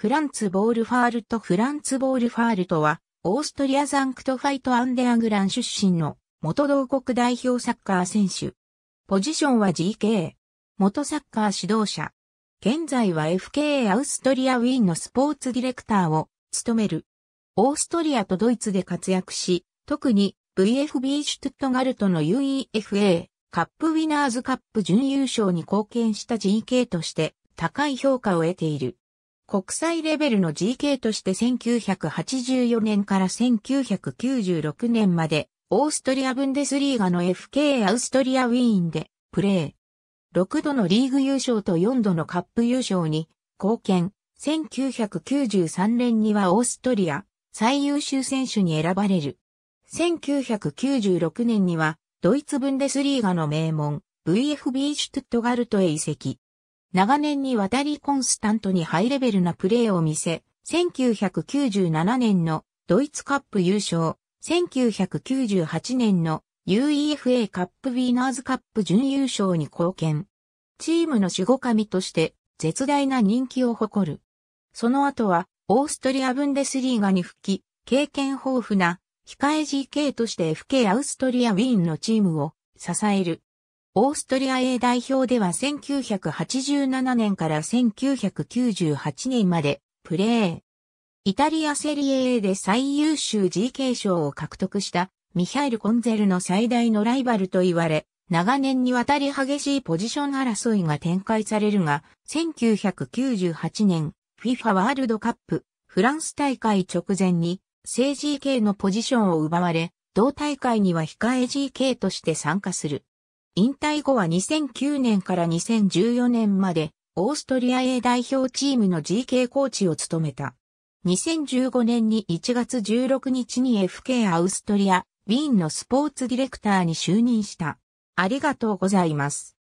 フランツ・ボールファールト。フランツ・ボールファールトは、オーストリアザンクトファイト・アンデアグラン出身の、元同国代表サッカー選手。ポジションは GK。元サッカー指導者。現在は FK アウストリアウィーンのスポーツディレクターを務める。オーストリアとドイツで活躍し、特に VfB シュトゥットガルトの UEFA カップウィナーズカップ準優勝に貢献した GK として高い評価を得ている。国際レベルの GK として1984年から1996年までオーストリアブンデスリーガの FK アウストリアウィーンでプレー。6度のリーグ優勝と4度のカップ優勝に貢献。1993年にはオーストリア最優秀選手に選ばれる。1996年にはドイツブンデスリーガの名門 VfB シュトゥットガルトへ移籍。長年にわたりコンスタントにハイレベルなプレーを見せ、1997年のドイツカップ優勝、1998年の UEFA カップウィナーズカップ準優勝に貢献。チームの守護神として絶大な人気を誇る。その後はオーストリアブンデスリーガに復帰、経験豊富な控え GK として FK アウストリアウィーンのチームを支える。オーストリア A 代表では1987年から1998年までプレー。イタリアセリエ A で最優秀 GK 賞を獲得したミヒャエル・コンツェルの最大のライバルと言われ、長年にわたり激しいポジション争いが展開されるが、1998年 FIFA ワールドカップフランス大会直前に正 GK のポジションを奪われ、同大会には控え GK として参加する。引退後は2009年から2014年までオーストリア A 代表チームの GK コーチを務めた。2015年に1月16日に FK アウストリアウィーンのスポーツディレクターに就任した。ありがとうございます。